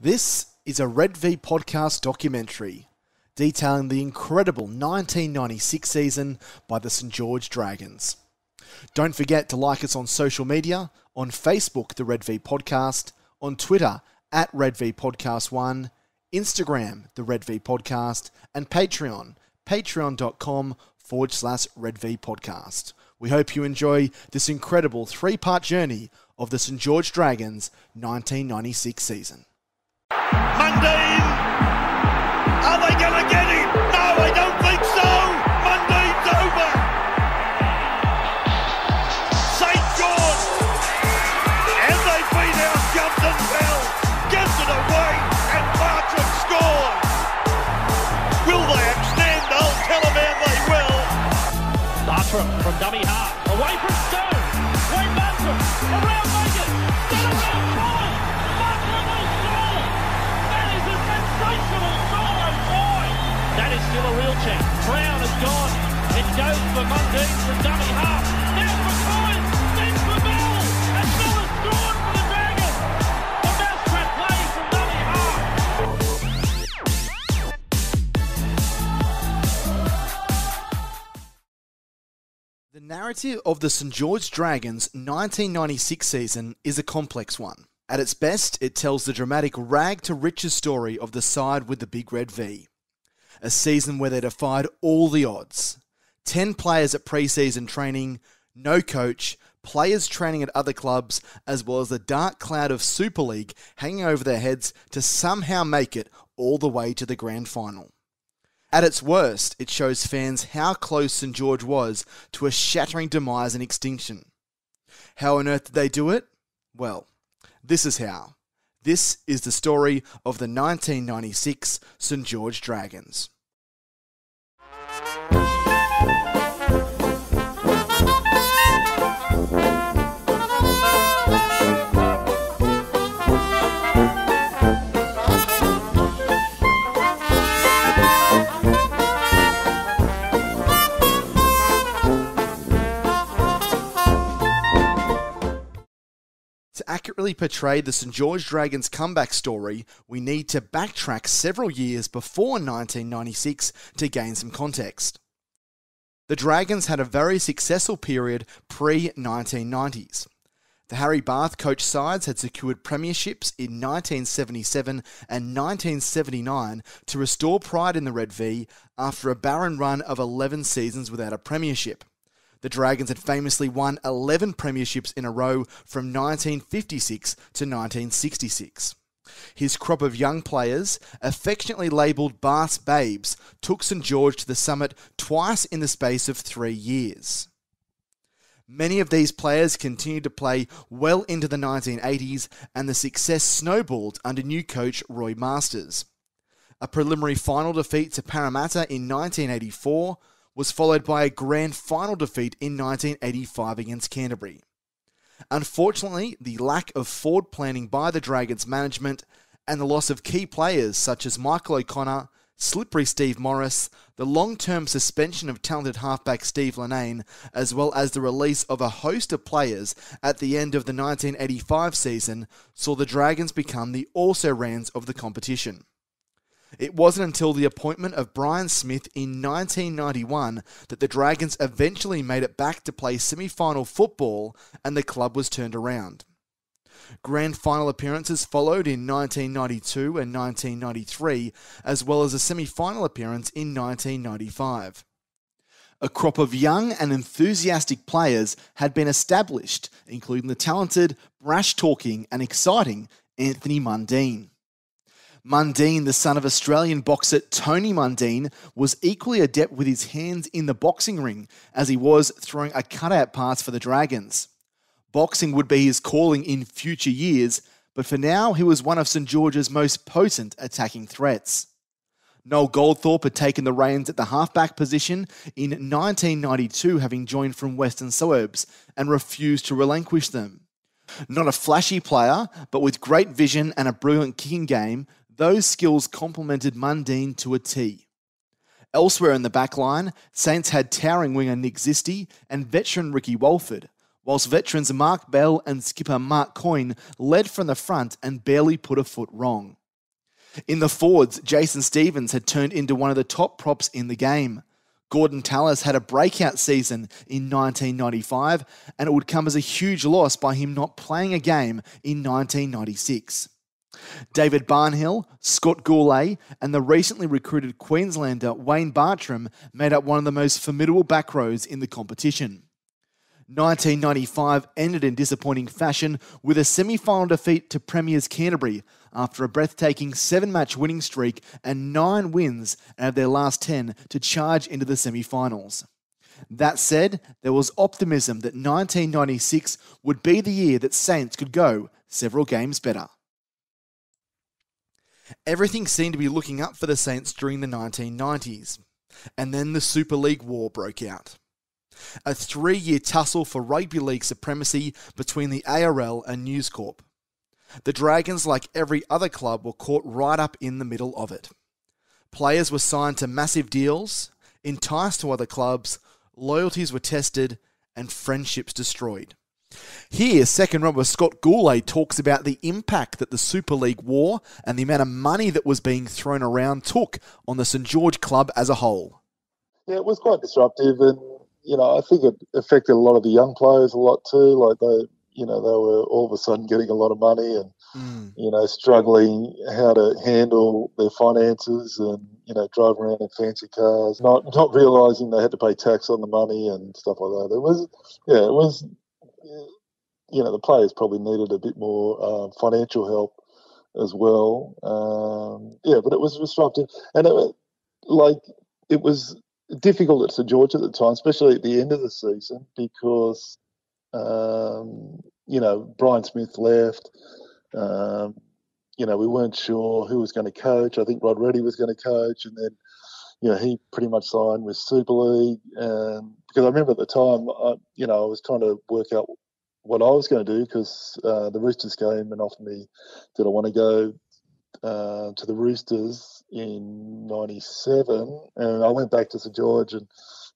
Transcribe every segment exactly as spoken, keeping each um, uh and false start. This is a Red V Podcast documentary detailing the incredible nineteen ninety-six season by the Saint George Dragons. Don't forget to like us on social media, on Facebook, the Red V Podcast, on Twitter, at Red V Podcast one, Instagram, the Red V Podcast, and Patreon, patreon.com forward slash Red V Podcast. We hope you enjoy this incredible three-part journey of the Saint George Dragons nineteen ninety-six season. Mundine! Are they going to get him? No, I don't think so! Mundine's over! Saint George! And they beat out Gundon Bell! Gets it away and Bartram scores! Will they extend? I'll tell them how they will! Bartram from dummy half, away from Stone! Wayne Bartram! Around Megan! Get around Coyne! Bartram will score! That is a sensational goal of Coyne! That is still a real chance. Brown is gone. It goes for Mundine from dummy half. Now for Coyne! Then for Bell! And Bell is scored for the Dragons! A mousetrap play from dummy half! The narrative of the Saint George Dragons nineteen ninety-six season is a complex one. At its best, it tells the dramatic rag-to-riches story of the side with the big red V. A season where they defied all the odds. Ten players at pre-season training, no coach, players training at other clubs, as well as the dark cloud of Super League hanging over their heads to somehow make it all the way to the grand final. At its worst, it shows fans how close Saint George was to a shattering demise and extinction. How on earth did they do it? Well, this is how. This is the story of the nineteen ninety-six Saint George Dragons. To accurately portray the Saint George Dragons comeback story, we need to backtrack several years before nineteen ninety-six to gain some context. The Dragons had a very successful period pre nineteen nineties. The Harry Bath coach sides had secured premierships in nineteen seventy-seven and nineteen seventy-nine to restore pride in the Red V after a barren run of eleven seasons without a premiership. The Dragons had famously won eleven premierships in a row from nineteen fifty-six to nineteen sixty-six. His crop of young players, affectionately labelled Bath's Babes, took Saint George to the summit twice in the space of three years. Many of these players continued to play well into the nineteen eighties, and the success snowballed under new coach Roy Masters. A preliminary final defeat to Parramatta in nineteen eighty-four was followed by a grand final defeat in nineteen eighty-five against Canterbury. Unfortunately, the lack of forward planning by the Dragons management and the loss of key players such as Michael O'Connor, slippery Steve Morris, the long-term suspension of talented halfback Steve Lenane, as well as the release of a host of players at the end of the nineteen eighty-five season saw the Dragons become the also-rans of the competition. It wasn't until the appointment of Brian Smith in nineteen ninety-one that the Dragons eventually made it back to play semi-final football and the club was turned around. Grand final appearances followed in nineteen ninety-two and nineteen ninety-three, as well as a semi-final appearance in nineteen ninety-five. A crop of young and enthusiastic players had been established, including the talented, brash-talking and exciting Anthony Mundine. Mundine, the son of Australian boxer Tony Mundine, was equally adept with his hands in the boxing ring as he was throwing a cutout pass for the Dragons. Boxing would be his calling in future years, but for now he was one of Saint George's most potent attacking threats. Noel Goldthorpe had taken the reins at the halfback position in nineteen ninety-two, having joined from Western Suburbs, and refused to relinquish them. Not a flashy player, but with great vision and a brilliant kicking game, those skills complemented Mundine to a T. Elsewhere in the backline, Saints had towering winger Nick Zisti and veteran Ricky Walford, whilst veterans Mark Bell and skipper Mark Coyne led from the front and barely put a foot wrong. In the forwards, Jason Stevens had turned into one of the top props in the game. Gordon Tallis had a breakout season in nineteen ninety-five, and it would come as a huge loss by him not playing a game in nineteen ninety-six. David Barnhill, Scott Goulet, and the recently recruited Queenslander Wayne Bartram made up one of the most formidable back rows in the competition. nineteen ninety-five ended in disappointing fashion with a semi-final defeat to Premier's Canterbury after a breathtaking seven-match winning streak and nine wins out of their last ten to charge into the semi-finals. That said, there was optimism that nineteen ninety-six would be the year that Saints could go several games better. Everything seemed to be looking up for the Saints during the nineteen nineties, and then the Super League War broke out. A three-year tussle for rugby league supremacy between the A R L and News Corp. The Dragons, like every other club, were caught right up in the middle of it. Players were signed to massive deals, enticed to other clubs, loyalties were tested, and friendships destroyed. Here, second rower Scott Goulet talks about the impact that the Super League War and the amount of money that was being thrown around took on the Saint George club as a whole. Yeah, it was quite disruptive, and you know, I think it affected a lot of the young players a lot too. Like they, you know, they were all of a sudden getting a lot of money and mm. you know, struggling how to handle their finances and you know, drive around in fancy cars, not not realising they had to pay tax on the money and stuff like that. It was, yeah, it was. You know, the players probably needed a bit more uh, financial help as well. Um, yeah, but it was disruptive. And, it, like, it was difficult at Saint George at the time, especially at the end of the season, because, um, you know, Brian Smith left. Um, you know, we weren't sure who was going to coach. I think Rod Reddy was going to coach. And then, you know, he pretty much signed with Super League. And, because I remember at the time, I, you know, I was trying to work out what I was going to do, because uh, the Roosters came and offered me, did I want to go uh, to the Roosters in ninety-seven? And I went back to Saint George and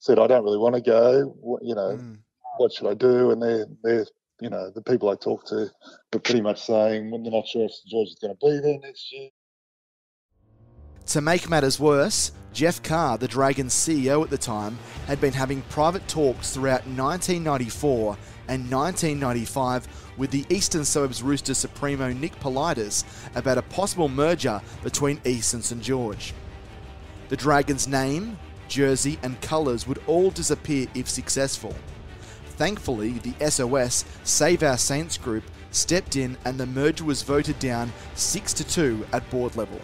said, I don't really want to go. What, you know, mm. what should I do? And they're, they're, you know, the people I talked to were pretty much saying, well, they're not sure if Saint George is going to be there next year. To make matters worse, Jeff Carr, the Dragons' C E O at the time, had been having private talks throughout nineteen ninety-four and nineteen ninety-five with the Eastern Suburbs Rooster Supremo Nick Politis about a possible merger between East and Saint George. The Dragons' name, jersey and colours would all disappear if successful. Thankfully, the S O S Save Our Saints group stepped in and the merger was voted down six to two at board level.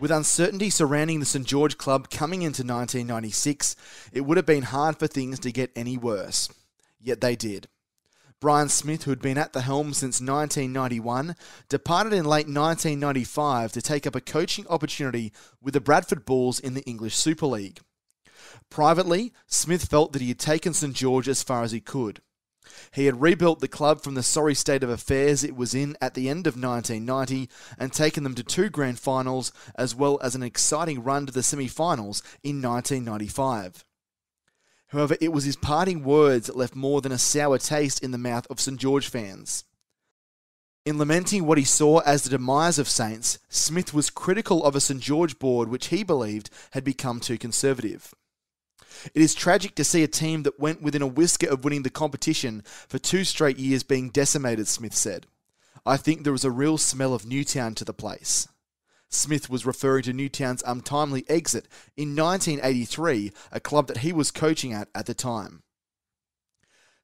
With uncertainty surrounding the Saint George club coming into nineteen ninety-six, it would have been hard for things to get any worse. Yet they did. Brian Smith, who had been at the helm since nineteen ninety-one, departed in late nineteen ninety-five to take up a coaching opportunity with the Bradford Bulls in the English Super League. Privately, Smith felt that he had taken Saint George as far as he could. He had rebuilt the club from the sorry state of affairs it was in at the end of nineteen ninety and taken them to two grand finals as well as an exciting run to the semi-finals in nineteen ninety-five. However, it was his parting words that left more than a sour taste in the mouth of Saint George fans. In lamenting what he saw as the demise of Saints, Smith was critical of a Saint George board which he believed had become too conservative. It is tragic to see a team that went within a whisker of winning the competition for two straight years being decimated, Smith said. I think there was a real smell of Newtown to the place. Smith was referring to Newtown's untimely exit in nineteen eighty-three, a club that he was coaching at at the time.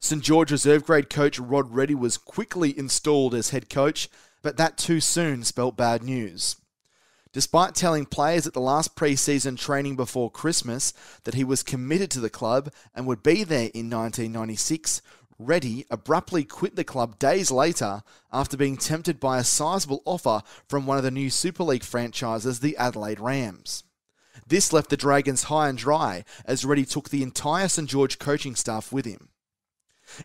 Saint George reserve grade coach Rod Reddy was quickly installed as head coach, but that too soon spelt bad news. Despite telling players at the last pre-season training before Christmas that he was committed to the club and would be there in nineteen ninety-six, Reddy abruptly quit the club days later after being tempted by a sizable offer from one of the new Super League franchises, the Adelaide Rams. This left the Dragons high and dry as Reddy took the entire Saint George coaching staff with him.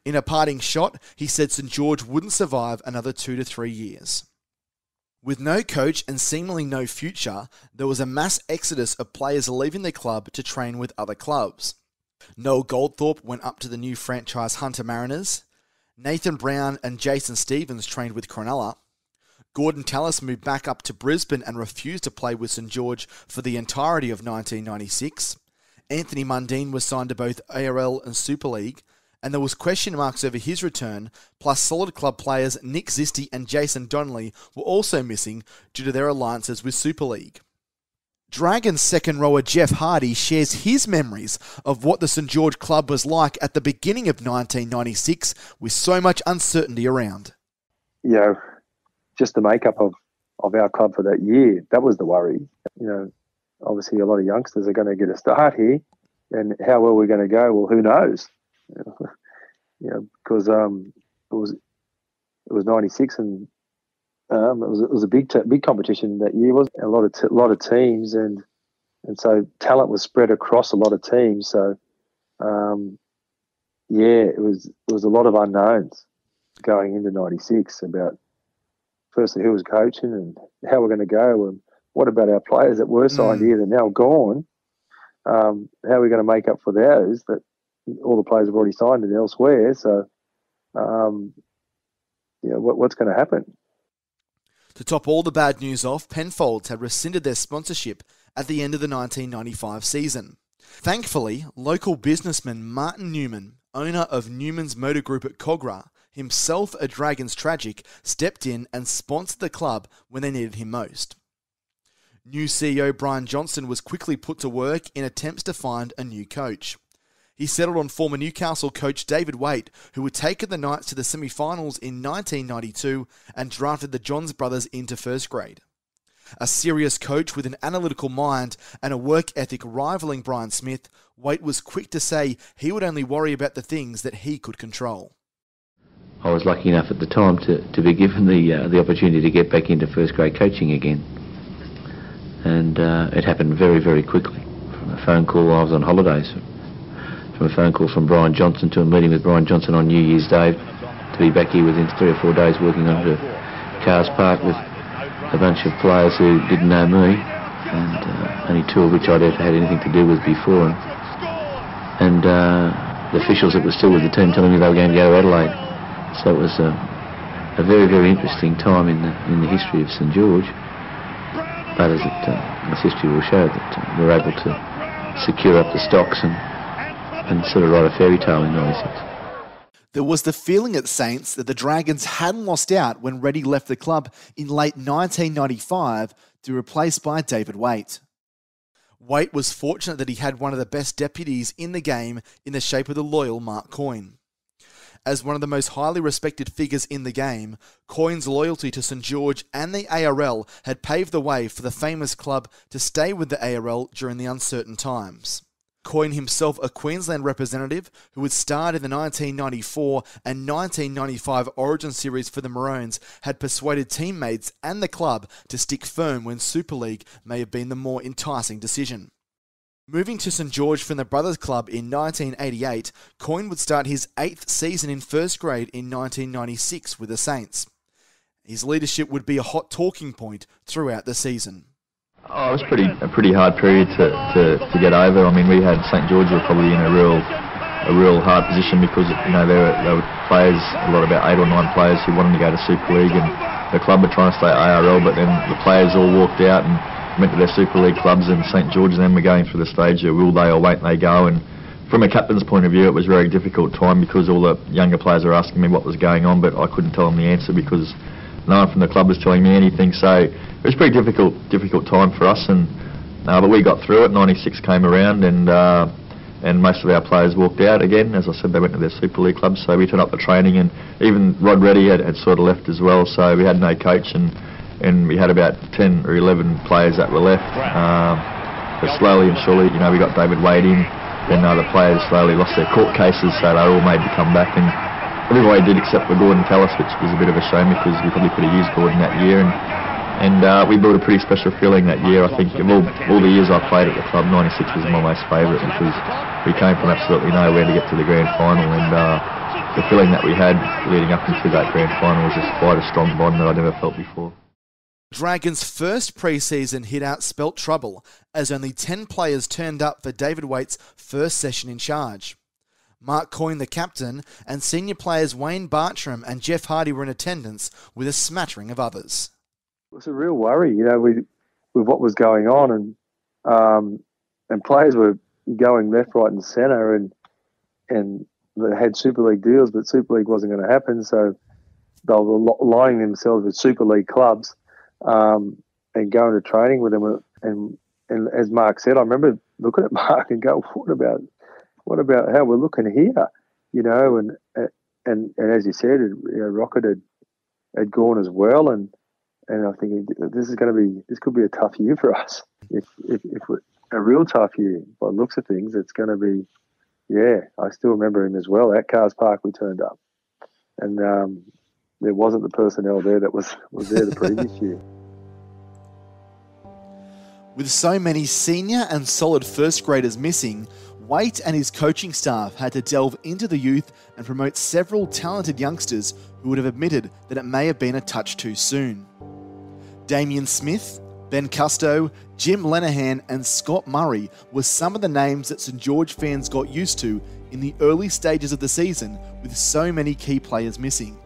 In a parting shot, he said Saint George wouldn't survive another two to three years. With no coach and seemingly no future, there was a mass exodus of players leaving the club to train with other clubs. Noel Goldthorpe went up to the new franchise Hunter Mariners. Nathan Brown and Jason Stevens trained with Cronulla. Gordon Tallis moved back up to Brisbane and refused to play with Saint George for the entirety of nineteen ninety-six. Anthony Mundine was signed to both A R L and Super League, and there was question marks over his return, plus solid club players Nick Zisti and Jason Donnelly were also missing due to their alliances with Super League. Dragons second rower Jeff Hardy shares his memories of what the Saint George club was like at the beginning of nineteen ninety-six with so much uncertainty around. You know, just the makeup of, of our club for that year, that was the worry. You know, obviously a lot of youngsters are going to get a start here, and how well we're going to go, well, who knows? You know, because um, it was it was ninety-six, and um, it was it was a big t big competition that year, wasn't it? A lot of t lot of teams, and and so talent was spread across a lot of teams. So um, yeah, it was it was a lot of unknowns going into ninety-six about firstly who was coaching and how we're going to go, and what about our players that were signed mm. here that are now gone? Um, how are we going to make up for those that all the players have already signed it elsewhere? So, um, you know, what, what's going to happen? To top all the bad news off, Penfolds had rescinded their sponsorship at the end of the nineteen ninety-five season. Thankfully, local businessman Martin Newman, owner of Newman's Motor Group at Kogarah, himself a Dragons tragic, stepped in and sponsored the club when they needed him most. New C E O Brian Johnson was quickly put to work in attempts to find a new coach. He settled on former Newcastle coach David Waite, who had taken the Knights to the semi-finals in nineteen ninety-two and drafted the Johns brothers into first grade. A serious coach with an analytical mind and a work ethic rivaling Brian Smith, Waite was quick to say he would only worry about the things that he could control. I was lucky enough at the time to, to be given the, uh, the opportunity to get back into first grade coaching again. And uh, it happened very, very quickly. From a phone call, I was on holidays. From a phone call from Brian Johnson to a meeting with Brian Johnson on New Year's Day, to be back here within three or four days working under Cars Park with a bunch of players who didn't know me, and uh, only two of which I'd ever had anything to do with before. And uh, the officials that were still with the team telling me they were going to go to Adelaide. So it was a, a very, very interesting time in the, in the history of Saint George. But as it, uh, as history will show, that uh, we were able to secure up the stocks and and sort of write a fairy tale in ninety-six. There was the feeling at Saints that the Dragons hadn't lost out when Reddy left the club in late nineteen ninety-five to be replaced by David Waite. Waite was fortunate that he had one of the best deputies in the game in the shape of the loyal Mark Coyne. As one of the most highly respected figures in the game, Coyne's loyalty to Saint George and the A R L had paved the way for the famous club to stay with the A R L during the uncertain times. Coyne himself a Queensland representative who had starred in the nineteen ninety-four and nineteen ninety-five Origin Series for the Maroons, had persuaded teammates and the club to stick firm when Super League may have been the more enticing decision. Moving to Saint George from the Brothers Club in nineteen eighty-eight, Coyne would start his eighth season in first grade in nineteen ninety-six with the Saints. His leadership would be a hot talking point throughout the season. Oh, it was pretty, a pretty hard period to, to, to get over. I mean, we had Saint George were probably in a real, a real hard position because, you know, there were, there were players, a lot about eight or nine players who wanted to go to Super League, and the club were trying to stay A R L, but then the players all walked out and went to their Super League clubs, and Saint George and then were going through the stage of will they or won't they go. And from a captain's point of view, it was a very difficult time because all the younger players were asking me what was going on, but I couldn't tell them the answer because no one from the club was telling me anything. So it was a pretty difficult difficult time for us, and uh, but we got through it. ninety-six came around, and uh, and most of our players walked out again. As I said, they went to their Super League clubs, so we turned up the training, and even Rod Reddy had, had sort of left as well, so we had no coach, and and we had about ten or eleven players that were left. Um, but slowly and surely, you know, we got David Waite in, then other players slowly lost their court cases, so they were all made to come back, and everybody did except for Gordon Tallis, which was a bit of a shame because we probably could have used Gordon that year, and and uh, we built a pretty special feeling that year. I think of all, all the years I played at the club, ninety-six was my most favourite because we came from absolutely nowhere to get to the grand final, and uh, the feeling that we had leading up into that grand final was just quite a strong bond that I'd never felt before. Dragons' first pre-season hit-out spelt trouble as only ten players turned up for David Waite's first session in charge. Mark Coyne, the captain, and senior players Wayne Bartram and Jeff Hardy were in attendance with a smattering of others. was a real worry, you know, with, with what was going on, and um, and players were going left, right, and centre, and and they had Super League deals, but Super League wasn't going to happen, so they were aligning themselves with Super League clubs um, and going to training with them. And and as Mark said, I remember looking at Mark and go, what about what about how we're looking here, you know? And and and as you said, it, you know, Rocket had, had gone as well, and and I think this is going to be this could be a tough year for us. If if, if we're, a real tough year by the looks of things. It's going to be, yeah. I still remember him as well at Cars Park. We turned up, and um, there wasn't the personnel there that was was there the previous year. With so many senior and solid first graders missing, Waite and his coaching staff had to delve into the youth and promote several talented youngsters who would have admitted that it may have been a touch too soon. Damian Smith, Ben Custo, Jim Lenihan and Scott Murray were some of the names that Saint George fans got used to in the early stages of the season with so many key players missing.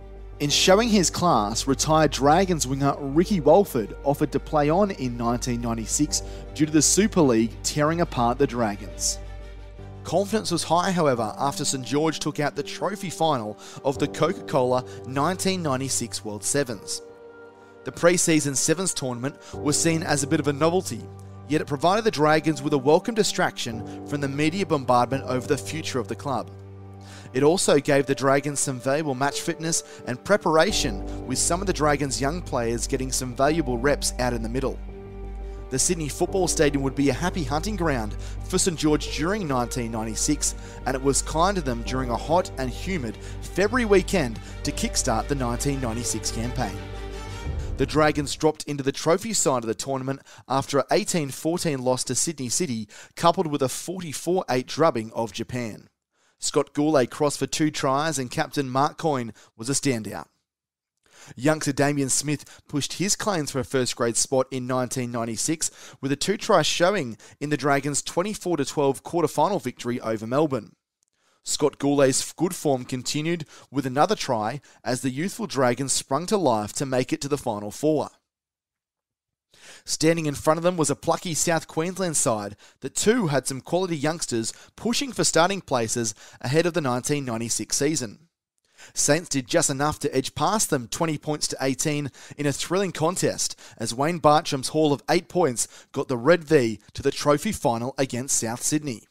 In showing his class, retired Dragons winger Ricky Walford offered to play on in nineteen ninety-six due to the Super League tearing apart the Dragons. Confidence was high, however, after Saint George took out the trophy final of the Coca-Cola nineteen ninety-six World Sevens. The pre-season Sevens tournament was seen as a bit of a novelty, yet it provided the Dragons with a welcome distraction from the media bombardment over the future of the club. It also gave the Dragons some valuable match fitness and preparation, with some of the Dragons' young players getting some valuable reps out in the middle. The Sydney Football Stadium would be a happy hunting ground for Saint George during nineteen ninety-six, and it was kind to them during a hot and humid February weekend to kickstart the nineteen ninety-six campaign. The Dragons dropped into the trophy side of the tournament after an eighteen fourteen loss to Sydney City, coupled with a forty-four eight drubbing of Japan. Scott Goulet crossed for two tries and captain Mark Coyne was a standout. Youngster Damian Smith pushed his claims for a first grade spot in nineteen ninety-six with a two-try showing in the Dragons' twenty-four to twelve quarter-final victory over Melbourne. Scott Goulet's good form continued with another try as the youthful Dragons sprung to life to make it to the final four. Standing in front of them was a plucky South Queensland side that too had some quality youngsters pushing for starting places ahead of the nineteen ninety-six season. Saints did just enough to edge past them twenty points to eighteen in a thrilling contest as Wayne Bartram's haul of eight points got the Red V to the trophy final against South Sydney.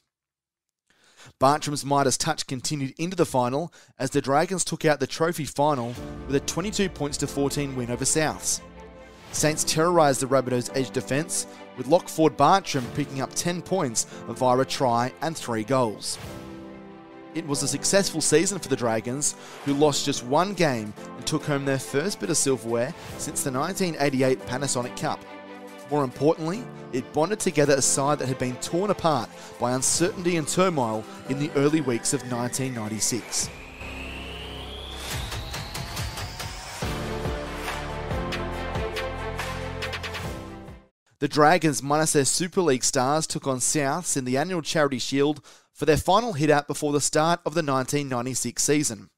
Bartram's Midas touch continued into the final as the Dragons took out the trophy final with a twenty-two points to fourteen win over Souths. Saints terrorised the Rabbitohs' edge defence, with Lockford Bartram picking up ten points via a try and three goals. It was a successful season for the Dragons, who lost just one game and took home their first bit of silverware since the nineteen eighty-eight Panasonic Cup. More importantly, it bonded together a side that had been torn apart by uncertainty and turmoil in the early weeks of nineteen ninety-six. The Dragons, minus their Super League stars, took on Souths in the annual Charity Shield for their final hit-out before the start of the nineteen ninety-six season.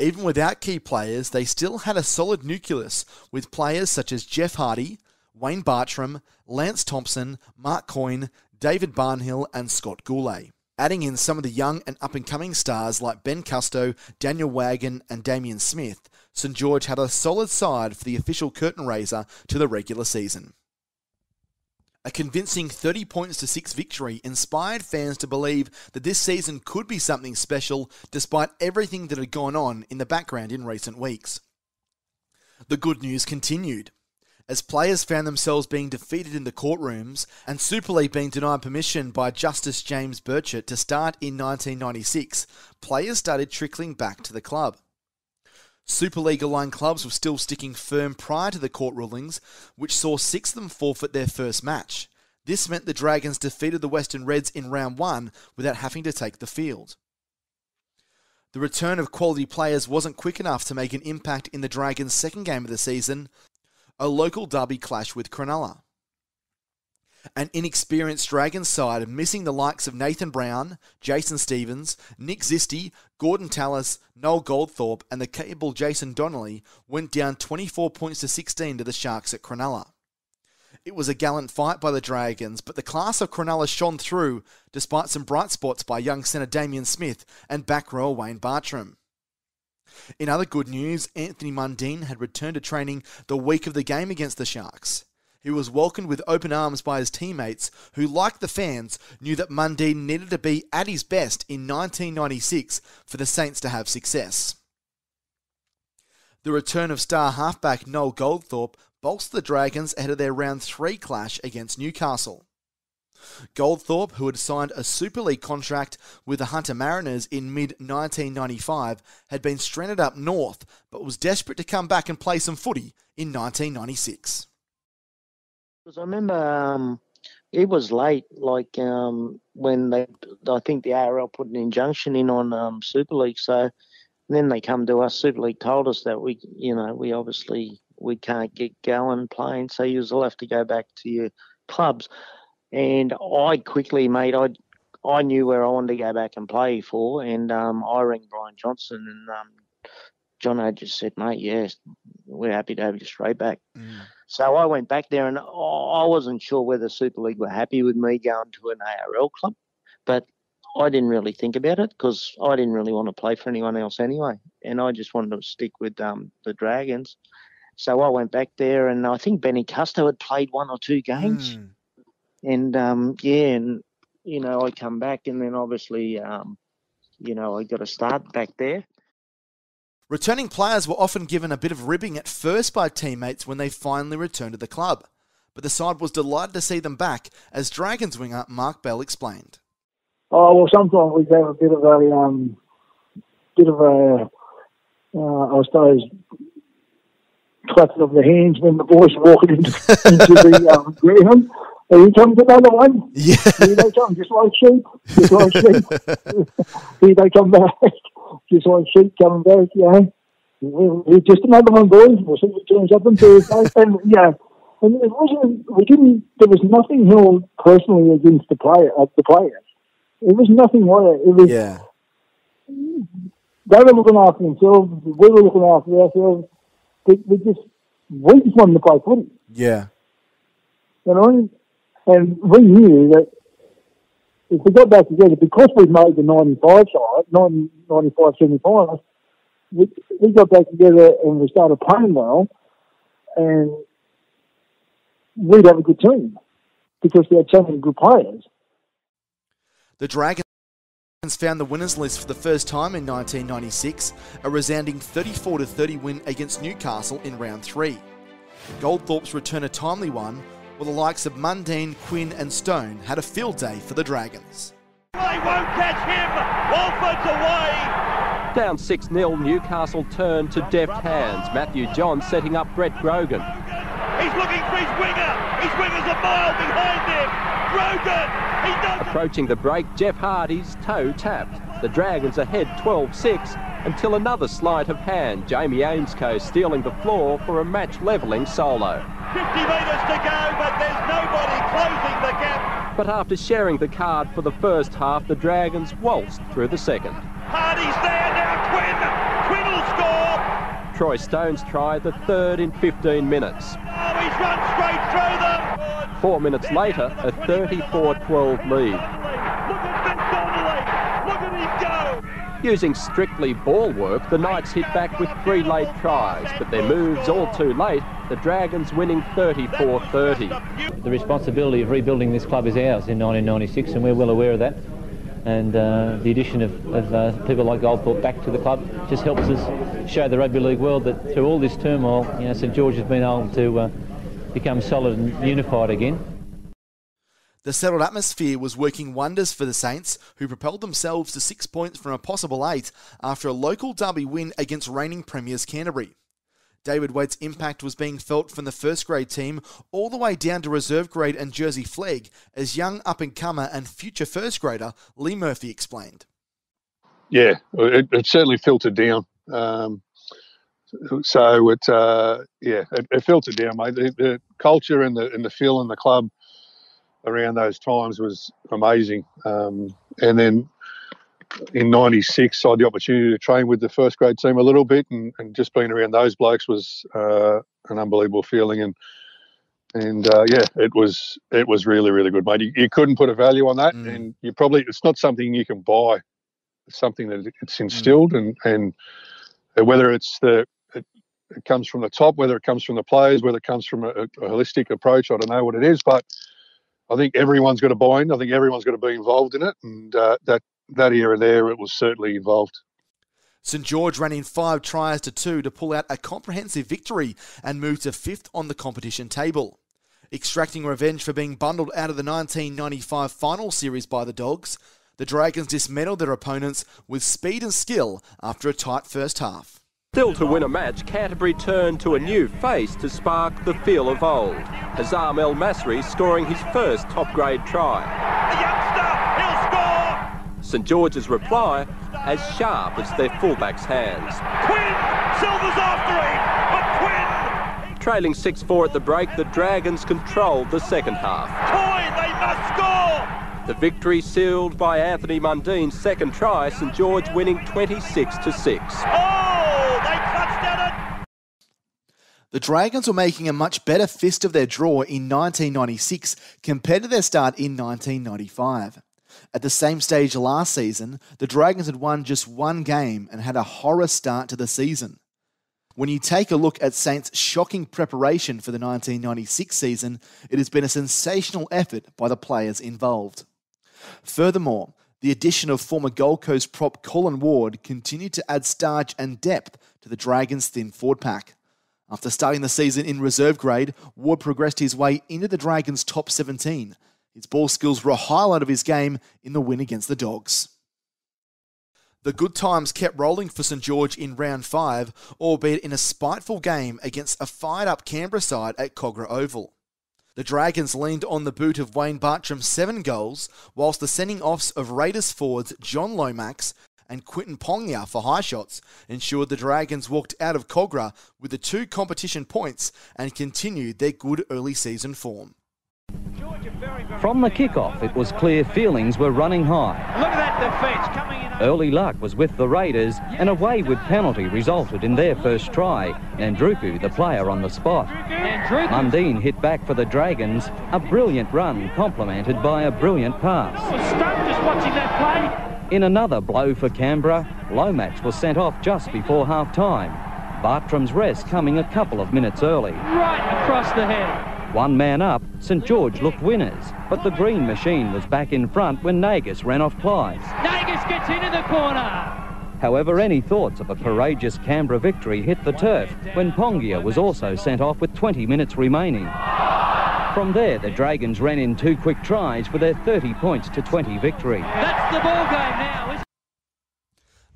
Even without key players, they still had a solid nucleus with players such as Jeff Hardy, Wayne Bartram, Lance Thompson, Mark Coyne, David Barnhill and Scott Goulet. Adding in some of the young and up-and-coming stars like Ben Custo, Daniel Wagon and Damian Smith, Saint George had a solid side for the official curtain raiser to the regular season. A convincing thirty points to six victory inspired fans to believe that this season could be something special despite everything that had gone on in the background in recent weeks. The good news continued, as players found themselves being defeated in the courtrooms and Super League being denied permission by Justice James Burchett to start in nineteen ninety-six, players started trickling back to the club. Super League-aligned clubs were still sticking firm prior to the court rulings, which saw six of them forfeit their first match. This meant the Dragons defeated the Western Reds in round one without having to take the field. The return of quality players wasn't quick enough to make an impact in the Dragons' second game of the season, a local derby clash with Cronulla. an inexperienced Dragons side missing the likes of Nathan Brown, Jason Stevens, Nick Zisti, Gordon Tallis, Noel Goldthorpe and the capable Jason Donnelly went down twenty-four points to sixteen to the Sharks at Cronulla. It was a gallant fight by the Dragons, but the class of Cronulla shone through despite some bright spots by young centre Damian Smith and back rower Wayne Bartram. In other good news, Anthony Mundine had returned to training the week of the game against the Sharks. He was welcomed with open arms by his teammates who, like the fans, knew that Mundine needed to be at his best in nineteen ninety-six for the Saints to have success. The return of star halfback Noel Goldthorpe bolstered the Dragons ahead of their round three clash against Newcastle. Goldthorpe, who had signed a Super League contract with the Hunter Mariners in mid nineteen ninety-five, had been stranded up north but was desperate to come back and play some footy in nineteen ninety-six. I remember um, it was late, like um, when they, I think the A R L put an injunction in on um, Super League, so then they come to us. Super League told us that we, you know, we obviously we can't get going playing, so you'll have to go back to your clubs. And I quickly, mate, I I knew where I wanted to go back and play for, and um, I rang Brian Johnson, and um, Jono just said, mate, yes, we're happy to have you straight back. Mm. So I went back there, and I wasn't sure whether Super League were happy with me going to an A R L club, but I didn't really think about it because I didn't really want to play for anyone else anyway, and I just wanted to stick with um, the Dragons. So I went back there, and I think Benny Custo had played one or two games. Mm. And, um, yeah, and, you know, I come back, and then obviously, um, you know, I got a start back there. Returning players were often given a bit of ribbing at first by teammates when they finally returned to the club, but the side was delighted to see them back, as Dragons winger Mark Bell explained. Oh well, sometimes we have a bit of a um, bit of a, uh, I suppose, clapping of the hands when the boys walked into, into the um, ground. Are you coming to another one? Yeah, here they come, just like sheep, just like sheep. Here they come back. Just like sheep coming back, you know. We're just another one, boys. We'll see what turns up on Thursday. And, you know, and it wasn't, we didn't, there was nothing held personally against the player, uh, the players. It was nothing like it. It was, yeah. They were looking after themselves. We were looking after ourselves. They, they just, we just wanted to play footy. Yeah. You know, and we knew that if we got back together, because we made the ninety-five side, ninety-five semi-finals, we, we got back together and we started playing well, and we'd have a good team because we had so many good players. The Dragons found the winners list for the first time in nineteen ninety-six, a resounding thirty-four to thirty win against Newcastle in round three. Goldthorpe's return a timely one, while the likes of Mundine, Quinn and Stone had a field day for the Dragons. They won't catch him! Walford's away! Down six nil, Newcastle turn to deft hands. Matthew John setting up Brett Grogan. He's looking for his winger! His winger's a mile behind him! Grogan! He does it! Approaching the break, Jeff Hardy's toe tapped. The Dragons ahead twelve six until another sleight of hand. Jamie Amesco stealing the floor for a match-levelling solo. fifty metres to go, but there's nobody closing the gap. But after sharing the card for the first half, the Dragons waltzed through the second. Hardy's there now, Quinn. Quinn will score. Troy Stone's try, the third in fifteen minutes. Oh, he's run straight through them. Four minutes later, a thirty-four twelve lead. Look at Ben Donnelly. Look at him go. Using strictly ball work, the Knights hit back with three late tries, but their moves all too late. The Dragons winning thirty-four thirty. The responsibility of rebuilding this club is ours in nineteen ninety-six, and we're well aware of that. And uh, the addition of, of uh, people like Goldthorpe back to the club just helps us show the rugby league world that through all this turmoil, you know, Saint George has been able to uh, become solid and unified again. The settled atmosphere was working wonders for the Saints, who propelled themselves to six points from a possible eight after a local derby win against reigning premiers Canterbury. David Waite's impact was being felt from the first grade team all the way down to reserve grade and jersey flag, as young up-and-comer and future first grader Lee Murphy explained. Yeah, it, it certainly filtered down. Um, so it, uh, yeah, it, it filtered down, mate. The, the culture and the and the feel in the club around those times was amazing. Um, and then in ninety-six, I had the opportunity to train with the first grade team a little bit, and, and just being around those blokes was uh, an unbelievable feeling. And and uh, yeah, it was it was really, really good, mate. You, you couldn't put a value on that, mm. and you probably it's not something you can buy. It's something that it's instilled, mm. and and whether it's the it, it comes from the top, whether it comes from the players, whether it comes from a, a holistic approach, I don't know what it is, but I think everyone's got to buy in. I think everyone's got to be involved in it, and uh, that. That era there, it was certainly involved. Saint George ran in five tries to two to pull out a comprehensive victory and move to fifth on the competition table. Extracting revenge for being bundled out of the nineteen ninety-five final series by the Dogs, the Dragons dismantled their opponents with speed and skill after a tight first half. Still to win a match, Canterbury turned to a new face to spark the feel of old. Hazam El Masri scoring his first top-grade try. Saint George's reply as sharp as their fullback's hands. Quinn! Silver's off three, but Quinn! Trailing six four at the break, the Dragons controlled the second half. Coyne, they must score! The victory sealed by Anthony Mundine's second try, Saint George winning twenty-six to six. Oh, they clutched at it! The Dragons were making a much better fist of their draw in nineteen ninety-six compared to their start in nineteen ninety-five. At the same stage last season, the Dragons had won just one game and had a horror start to the season. When you take a look at Saints' shocking preparation for the nineteen ninety-six season, it has been a sensational effort by the players involved. Furthermore, the addition of former Gold Coast prop Colin Ward continued to add starch and depth to the Dragons' thin forward pack. After starting the season in reserve grade, Ward progressed his way into the Dragons' top seventeen. His ball skills were a highlight of his game in the win against the Dogs. The good times kept rolling for Saint George in round five, albeit in a spiteful game against a fired-up Canberra side at Kogarah Oval. The Dragons leaned on the boot of Wayne Bartram's seven goals, whilst the sending-offs of Raiders forwards John Lomax and Quinton Pongia for high shots ensured the Dragons walked out of Kogarah with the two competition points and continued their good early season form. From the kickoff, it was clear feelings were running high. Look at that defence coming in. Early luck was with the Raiders, and a wayward penalty resulted in their first try. Andruku, the player on the spot. Andruku. Mundine hit back for the Dragons, a brilliant run complemented by a brilliant pass. I was stunned just watching that play. In another blow for Canberra, Lomax was sent off just before half-time. Bartram's rest coming a couple of minutes early. Right across the head. One man up, Saint George looked winners, but the green machine was back in front when Nagus ran off Clive. Nagus gets into the corner! However, any thoughts of a courageous Canberra victory hit the turf when Pongia was also sent off with twenty minutes remaining. From there, the Dragons ran in two quick tries for their thirty points to twenty victory. That's the ball game now, isn't it?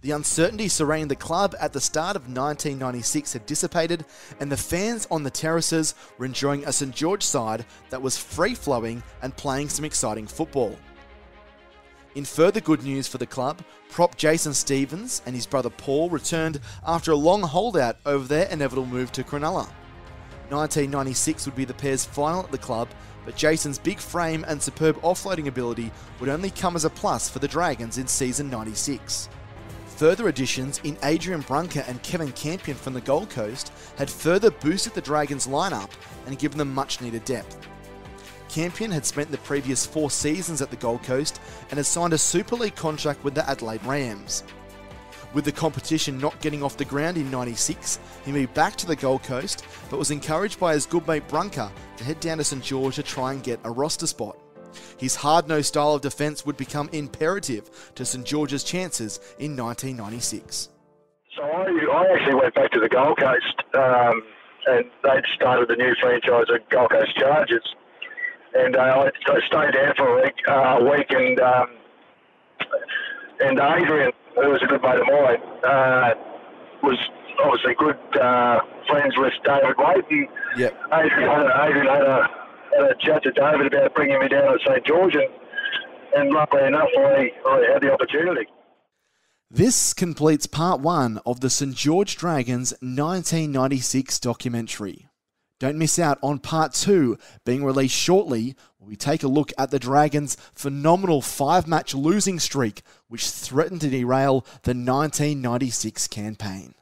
The uncertainty surrounding the club at the start of nineteen ninety-six had dissipated, and the fans on the terraces were enjoying a Saint George side that was free-flowing and playing some exciting football. In further good news for the club, prop Jason Stevens and his brother Paul returned after a long holdout over their inevitable move to Cronulla. nineteen ninety-six would be the pair's final at the club, but Jason's big frame and superb offloading ability would only come as a plus for the Dragons in season ninety-six. Further additions in Adrian Brunker and Kevin Campion from the Gold Coast had further boosted the Dragons' lineup and given them much-needed depth. Campion had spent the previous four seasons at the Gold Coast and had signed a Super League contract with the Adelaide Rams. With the competition not getting off the ground in ninety-six, he moved back to the Gold Coast but was encouraged by his good mate Brunker to head down to Saint George to try and get a roster spot. His hard-nosed style of defence would become imperative to Saint George's chances in nineteen ninety-six. So I, I actually went back to the Gold Coast, um, and they'd started the new franchise at Gold Coast Chargers. And uh, I, I stayed there for a week, uh, week and, um, and Adrian, who was a good mate of mine, uh, was obviously good uh, friends with David Waite. And yep. Adrian had a... Adrian had a I chat to David about bringing me down at Saint George, and, and luckily enough, I, I had the opportunity. This completes part one of the Saint George Dragons nineteen ninety-six documentary. Don't miss out on part two, being released shortly, where we take a look at the Dragons' phenomenal five-match losing streak, which threatened to derail the nineteen ninety-six campaign.